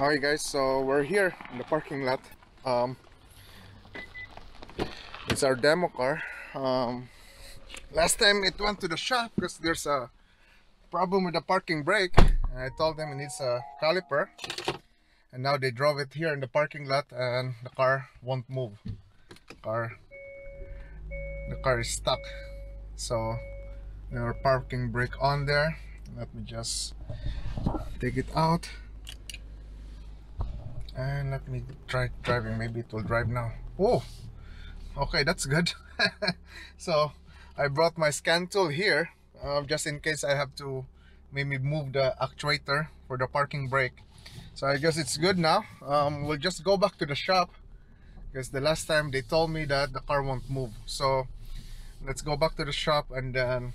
Alright guys, so we're here in the parking lot. It's our demo car. Last time it went to the shop because there's a problem with the parking brake, and I told them it needs a caliper, and now they drove it here in the parking lot and the car won't move. The car is stuck. So our parking brake on there. Let me just take it out and let me try driving. Maybe it will drive now. Oh, okay, that's good. So I brought my scan tool here just in case I have to maybe move the actuator for the parking brake. So I guess it's good now. We'll just go back to the shop because the last time they told me that the car won't move. So let's go back to the shop and then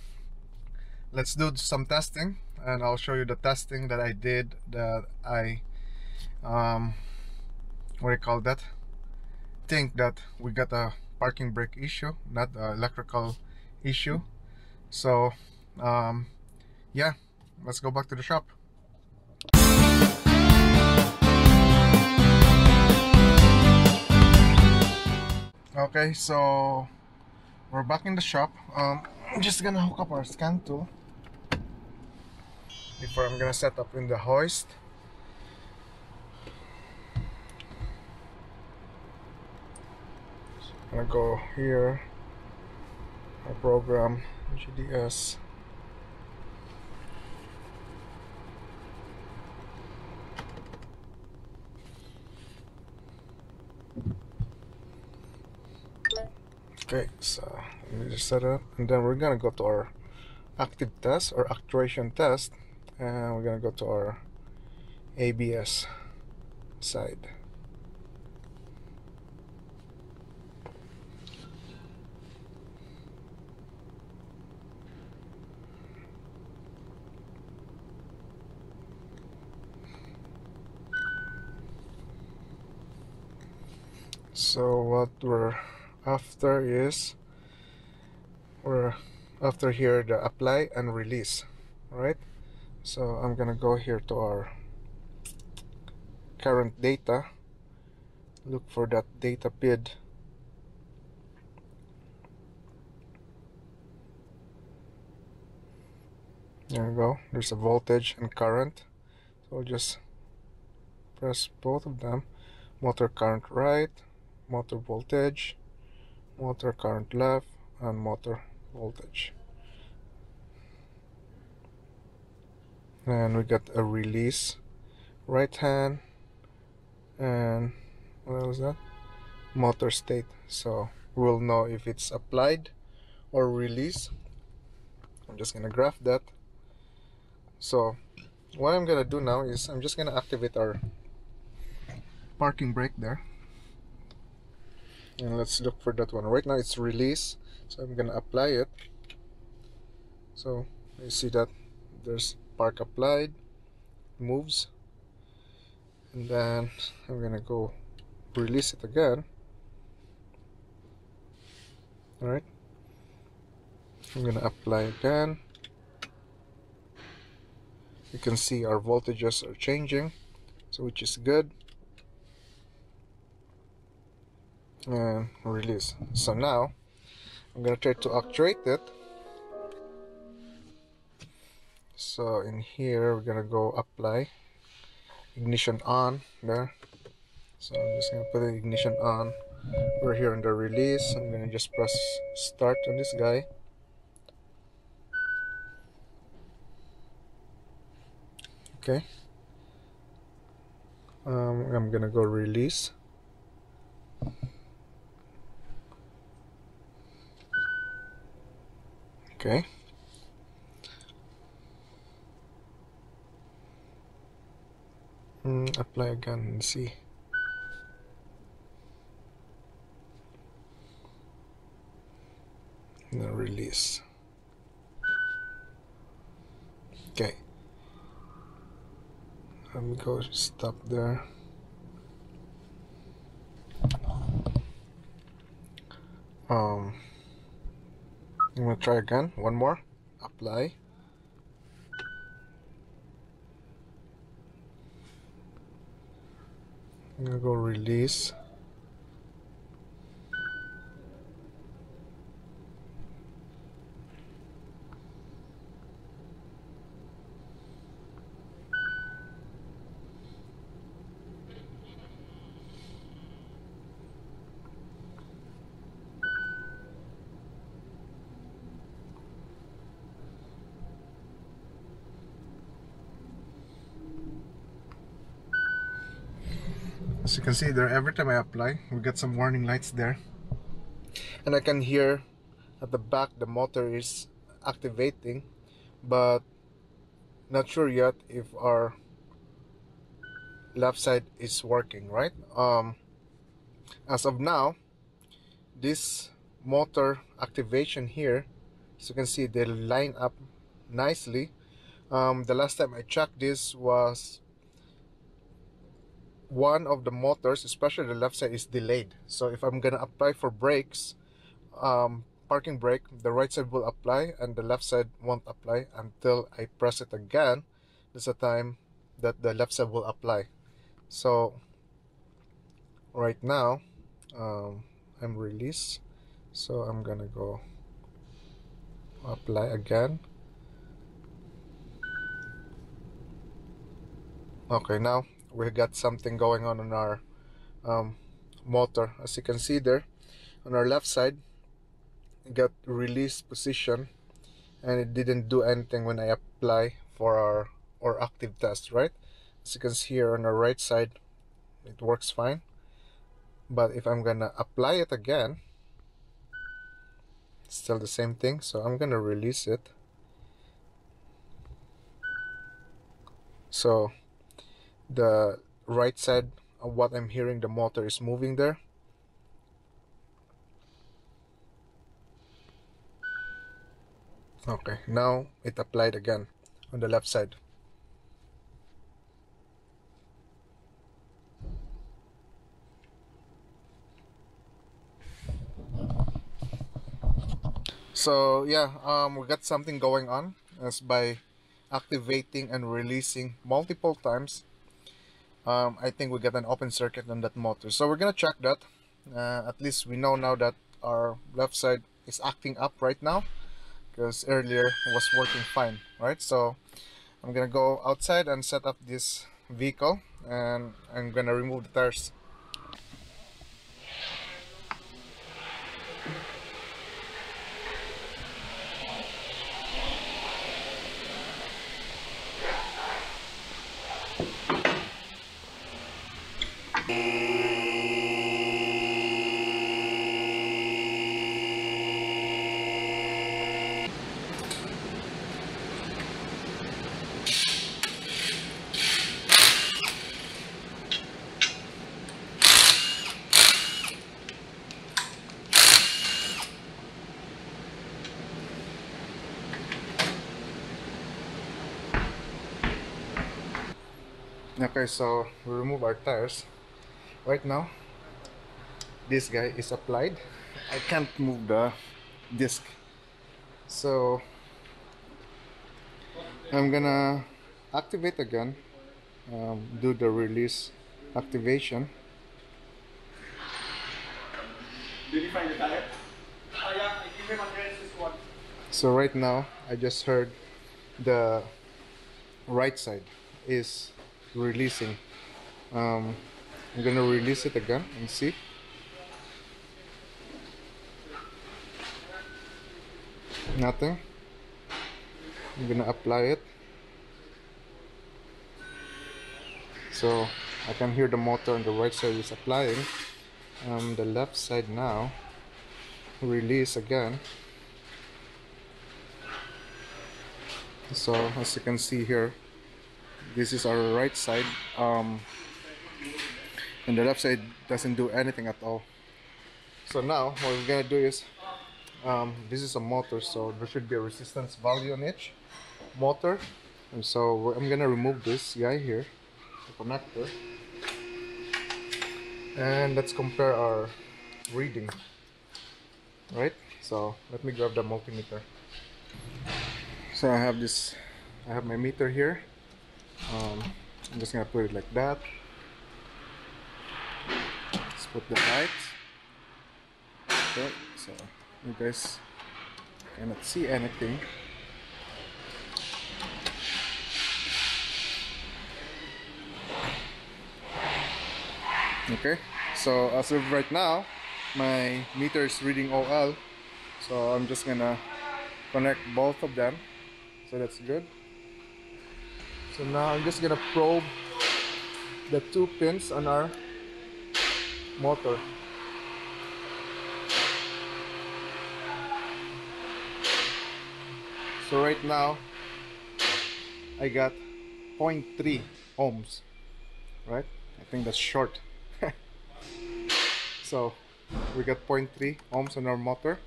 let's do some testing, and I'll show you the testing that I did, that I think that we got a parking brake issue, not an electrical issue. So yeah, let's go back to the shop. Okay, so we're back in the shop. I'm just gonna hook up our scan tool before I'm gonna set up in the hoist. So I'm gonna go here, I program GDS. Okay, so let me just set it up, and then we're gonna go to our active test or actuation test, and we're gonna go to our ABS side. So what we're after is, we're after here the apply and release, right? So I'm gonna go here to our current data, look for that data PID. There we go, there's a voltage and current, so I'll just press both of them. Motor current right, motor voltage, motor current left, and motor voltage. And we got a release right hand, and what was that? Motor state. So we'll know if it's applied or released. I'm just gonna graph that. So what I'm gonna do now is I'm just gonna activate our parking brake there. And let's look for that one. Right now it's release, so I'm gonna apply it. So you see that there's park applied, moves, and then I'm gonna go release it again. All right, I'm gonna apply again. You can see our voltages are changing, so which is good. And release. So now I'm gonna try to actuate it. So in here we're gonna go apply, ignition on there. So I'm just gonna put the ignition on. We're here on the release. I'm gonna just press start on this guy. Okay. I'm gonna go release. Okay, apply again and see. Now release. Okay, let me go stop there. I'm gonna try again, one more, apply. I'm gonna go release. As you can see there, every time I apply, we get some warning lights there. And I can hear at the back the motor is activating, but not sure yet if our left side is working, right? As of now, this motor activation here, as you can see, they line up nicely. The last time I checked this was one of the motors, especially the left side, is delayed. So if I'm gonna apply for brakes, parking brake, the right side will apply and the left side won't apply until I press it again. There's a time that the left side will apply. So right now I'm released, so I'm gonna go apply again. Okay, now we got something going on our motor. As you can see there on our left side, it got release position and it didn't do anything when I apply for our or active test, right? As you can see here on our right side, it works fine, but if I'm gonna apply it again, it's still the same thing. So I'm gonna release it. So the right side, of what I'm hearing, the motor is moving there. Okay, now it applied again on the left side. So yeah, we got something going on as by activating and releasing multiple times. I think we got an open circuit on that motor, so we're gonna check that. At least we know now that our left side is acting up right now, because earlier it was working fine, right? So I'm gonna go outside and set up this vehicle, and I'm gonna remove the tires. Okay, so we remove our tires. Right now, this guy is applied. I can't move the disc, so I'm gonna activate again, do the release activation. Did you find the tire? Oh yeah, I give him a chance, this one. So right now, I just heard the right side is releasing. I'm gonna release it again and see. Nothing. I'm gonna apply it. So I can hear the motor on the right side is applying. The left side now, release again. So as you can see here, this is our right side, and the left side doesn't do anything at all. So now what we're gonna do is, this is a motor, so there should be a resistance value on each motor, and so I'm gonna remove this guy here, the connector, and let's compare our reading. Right, so let me grab the multimeter. So I have this, I have my meter here. I'm just gonna put it like that. put the light. Okay, so you guys cannot see anything. Okay, so as of right now, my meter is reading OL, so I'm just gonna connect both of them, so that's good. So now I'm just gonna probe the two pins on our motor. So right now I got 0.3 ohms, right? I think that's short. So we got 0.3 ohms on our motor.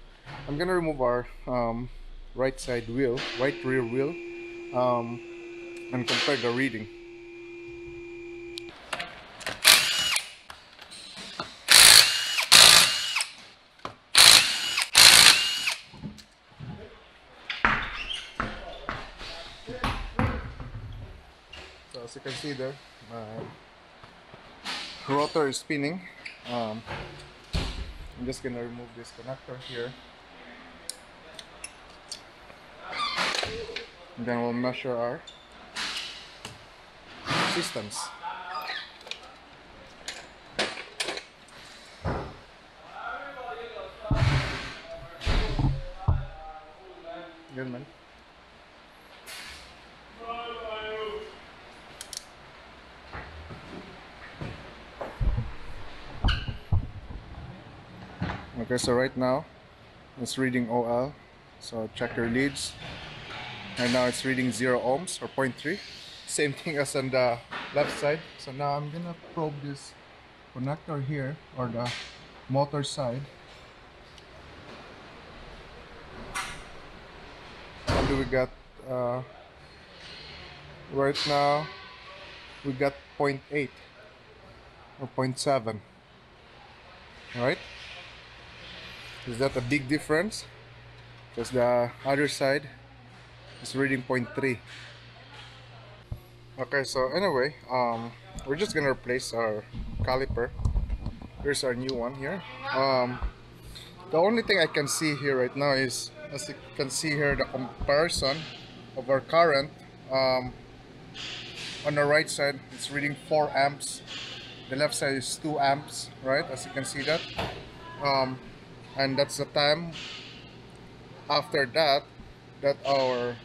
I'm gonna remove our right rear wheel and compare the reading. So as you can see there, my rotor is spinning. I'm just gonna remove this connector here, and then we'll measure our systems. Good man. Okay, so right now it's reading OL, so check your leads. Right now it's reading 0 ohms or 0.3, same thing as on the left side. So now I'm gonna probe this connector here, or the motor side. What do we got? Right now we got 0.8 or 0.7, alright? Is that a big difference? Because the other side is reading 0.3. Okay, so anyway, we're just gonna replace our caliper. Here's our new one here. The only thing I can see here right now is, as you can see here, the comparison of our current. On the right side, it's reading 4 amps. The left side is 2 amps, right? As you can see that. And that's the time after that that our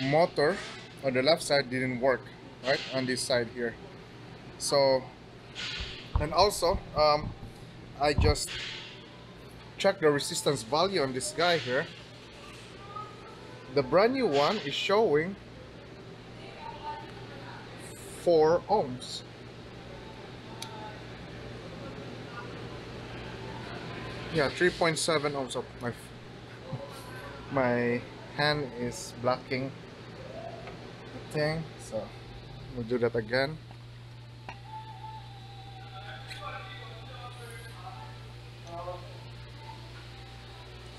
motor on the left side didn't work, right, on this side here. So, and also I just checked the resistance value on this guy here. The brand new one is showing 4 ohms. Yeah, 3.7 ohms. My hand is blocking the thing, so we'll do that again.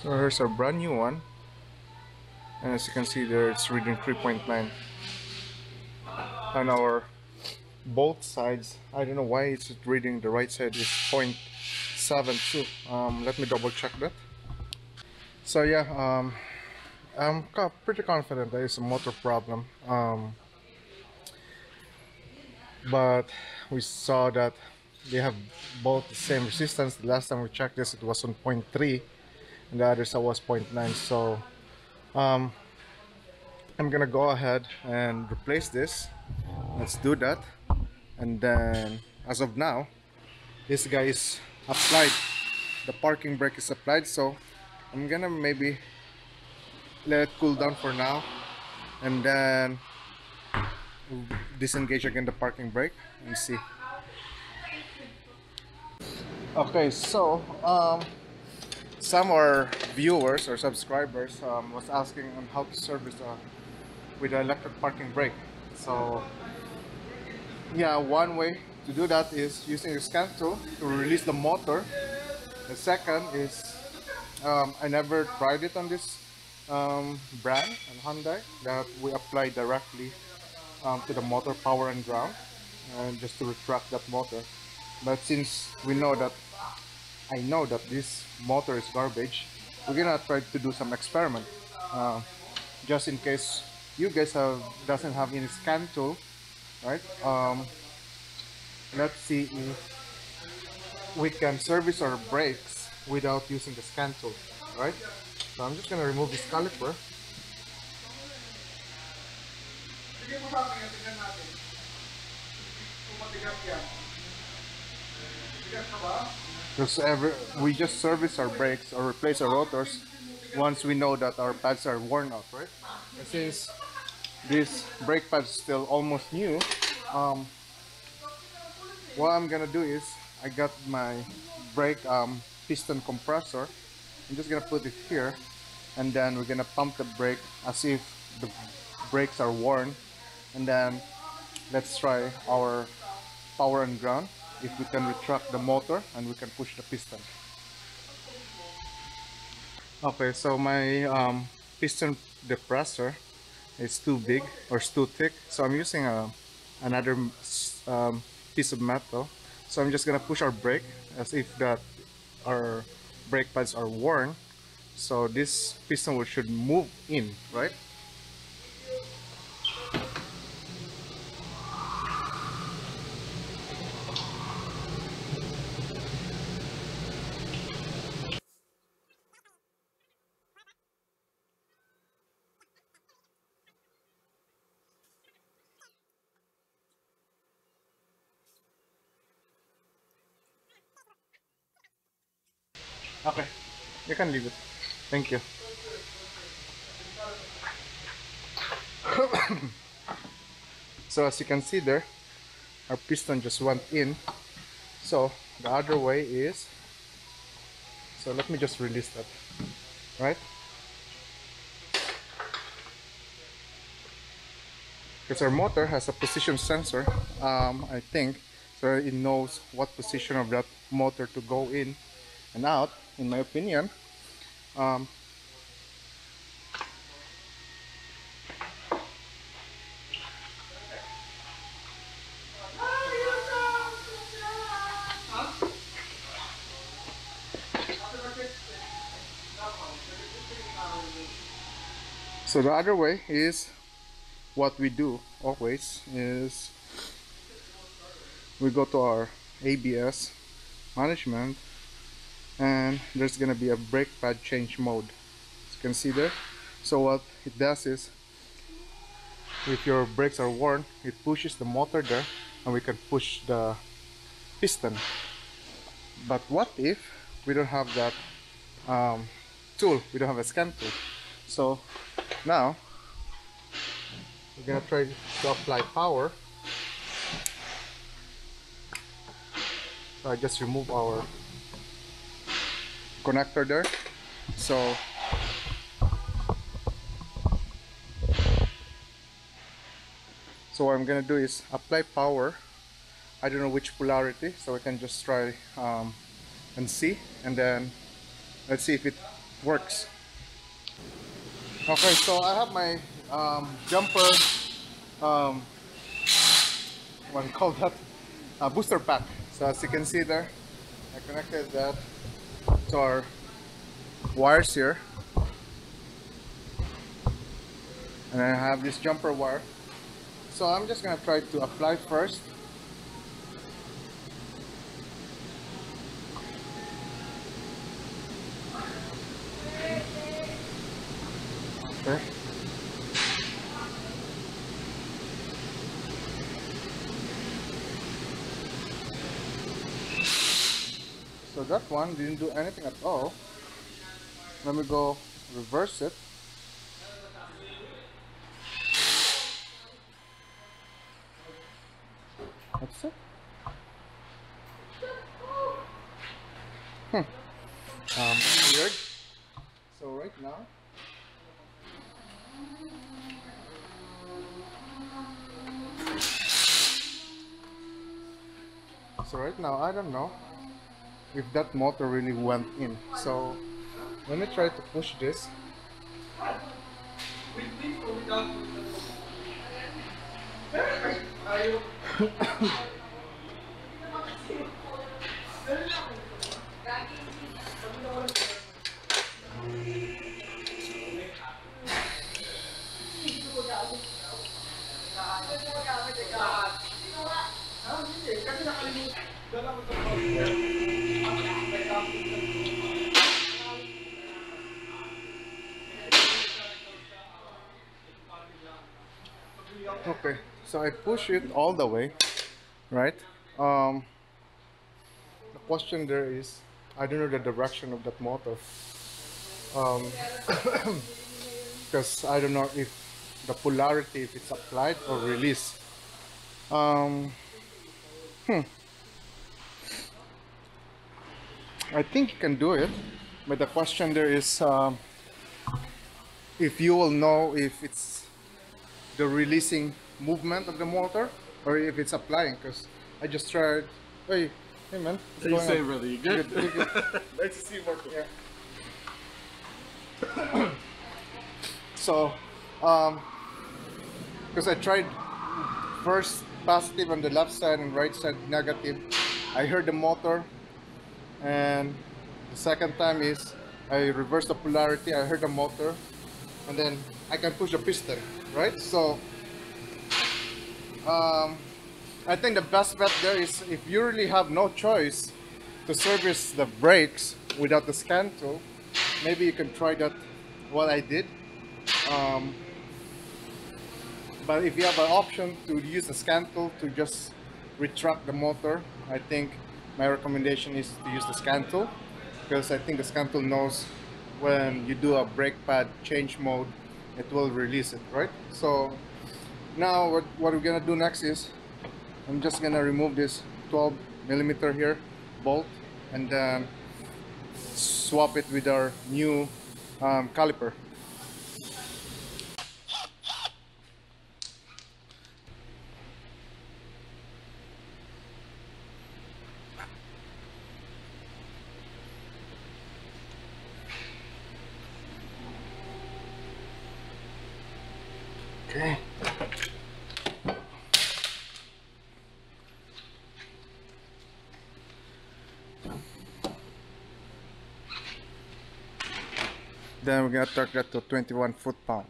So here's our brand new one, and as you can see there, it's reading 3.9. And our both sides, I don't know why it's reading the right side is 0.72. Let me double check that. So yeah, I'm pretty confident there is a motor problem, but we saw that they have both the same resistance. The last time we checked this, it was on 0.3 and the other side was 0.9. So I'm gonna go ahead and replace this. Let's do that. And then as of now, this guy is applied, the parking brake is applied, so I'm gonna maybe let it cool down for now and then disengage again the parking brake and see. Okay, so some of our viewers or subscribers was asking on how to service with an electric parking brake. So yeah, one way to do that is using a scan tool to release the motor. The second is, I never tried it on this brand, on Hyundai, that we apply directly to the motor, power and ground. just to retract that motor. But since we know that, I know that this motor is garbage, we're gonna try to do some experiment, just in case you guys doesn't have any scan tool, right? Let's see if we can service our brakes without using the scan tool, right? So I'm just gonna remove this caliper. Because we just service our brakes or replace our rotors once we know that our pads are worn out, right? And since this brake pad is still almost new, what I'm gonna do is I got my brake piston compressor. I'm just gonna put it here, and then we're gonna pump the brake as if the brakes are worn, and then let's try our power and ground if we can retract the motor and we can push the piston. Okay, so my piston depressor is too big or too thick, so I'm using another piece of metal. So I'm just gonna push our brake as if that our brake pads are worn, so this piston should move in, right? Okay, you can leave it. Thank you. So as you can see there, our piston just went in. So the other way is, so let me just release that, right? Because our motor has a position sensor, I think, so it knows what position of that motor to go in and out, in my opinion. So the other way is what we do always is we go to our ABS management, and there's gonna be a brake pad change mode, as you can see there. So what it does is, if your brakes are worn, it pushes the motor there and we can push the piston. But what if we don't have that tool, we don't have a scan tool? So now we're gonna try to apply power. So I just remove our connector there. So what I'm gonna do is apply power. I don't know which polarity, so I can just try and see, and then let's see if it works. Okay, so I have my jumper, what do you call that, booster pack. So as you can see there, I connected that to our wires here, and I have this jumper wire. So I'm just gonna try to apply first. Okay. So that one didn't do anything at all. Let me go reverse it. That's it. Weird. So right now, I don't know if that motor really went in. So let me try to push this. Okay, so I push it all the way, right? The question there is, I don't know the direction of that motor, because I don't know if the polarity, if it's applied or released. I think you can do it, but the question there is if you will know if it's the releasing movement of the motor or if it's applying, because I just tried. Hey man, what's going on? How you say, brother? You good? Good. Nice to see you, Marco. Yeah. So, because I tried first positive on the left side and right side negative, I heard the motor, and the second time is I reversed the polarity, I heard the motor, and then I can push the piston, right? So I think the best bet there is, if you really have no choice to service the brakes without the scan tool, maybe you can try that, what I did. But if you have an option to use a scan tool to just retract the motor, I think my recommendation is to use the scan tool, because I think the scan tool knows when you do a brake pad change mode, it will release it, right? So now what we're gonna do next is, I'm just gonna remove this 12mm here bolt and then swap it with our new caliper. Okay. Then we're going to torque that to 21 foot-pound.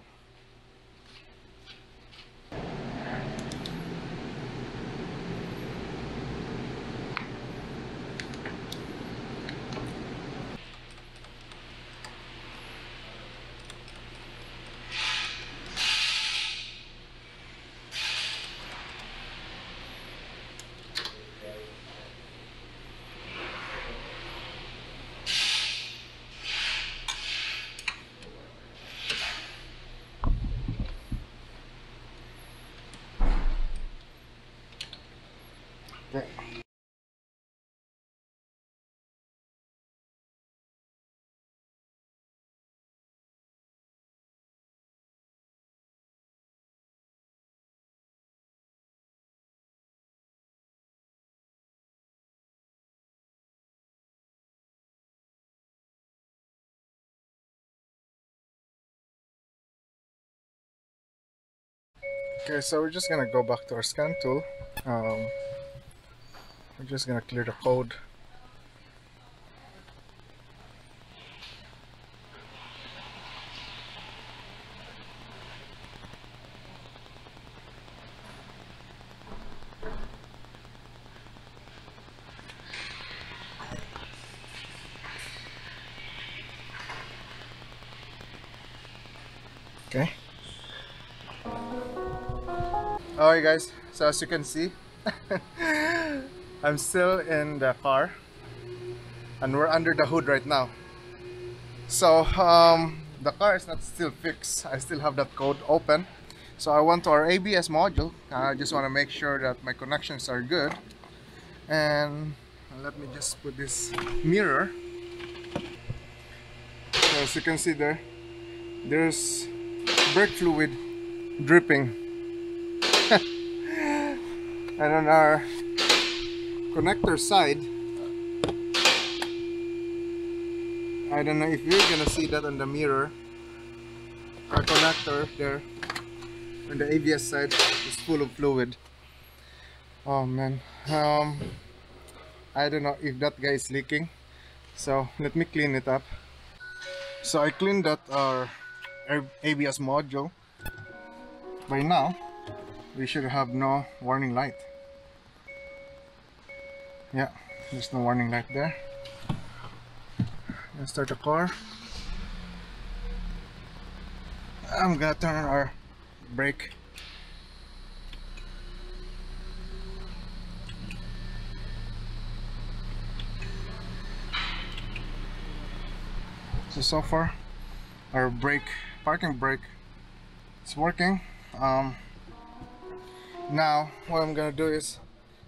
Okay, so we're just gonna go back to our scan tool. We're just gonna clear the code. Okay. Alright guys, so as you can see, I'm still in the car and we're under the hood right now. So the car is not still fixed, I still have that code open. So I went to our ABS module, I just want to make sure that my connections are good. And let me just put this mirror. So as you can see there, there's brake fluid dripping. And on our connector side, I don't know if you're gonna see that on the mirror, our connector there on the ABS side is full of fluid. Oh man, I don't know if that guy is leaking, so let me clean it up. So I cleaned that our ABS module. By now we should have no warning light. Yeah, there's no warning light there. Let's start the car. I'm gonna turn on our brake. So far our parking brake is working. Now what I'm gonna do is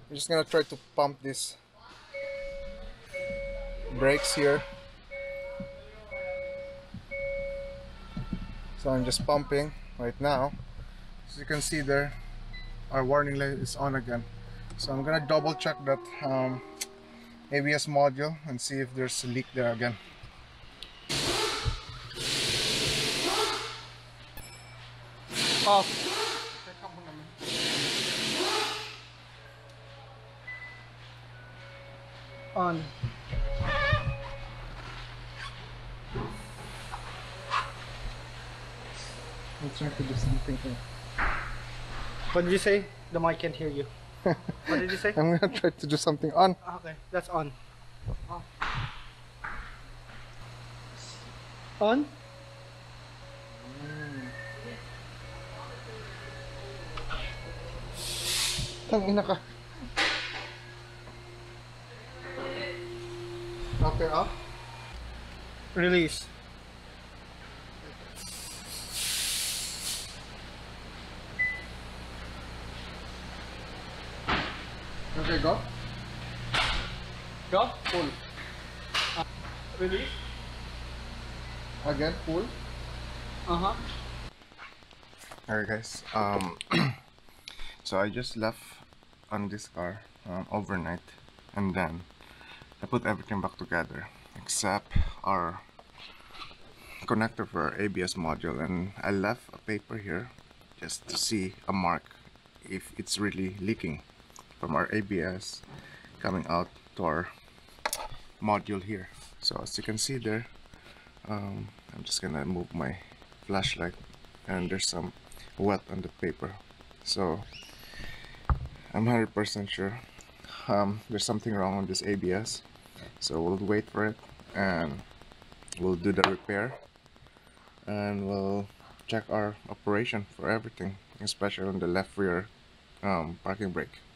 I'm just gonna try to pump these brakes here. So I'm just pumping right now. As you can see there, our warning light is on again. So I'm gonna double check that ABS module and see if there's a leak there again. Off. On. I'm trying to do something here. What did you say? The mic can't hear you. What did you say? I'm gonna try to do something on. Okay, that's on. On. On? Tangina ka. Okay, off. Release. Okay, go. Go, pull. Release. Again, pull. Uh-huh. Alright guys, so I just left on this car overnight, and then I put everything back together except our connector for our ABS module, and I left a paper here just to see a mark if it's really leaking from our ABS coming out to our module here. So as you can see there, I'm just gonna move my flashlight, and there's some wet on the paper, so I'm 100% sure there's something wrong on this ABS. So we'll wait for it and we'll do the repair, and we'll check our operation for everything, especially on the left rear parking brake.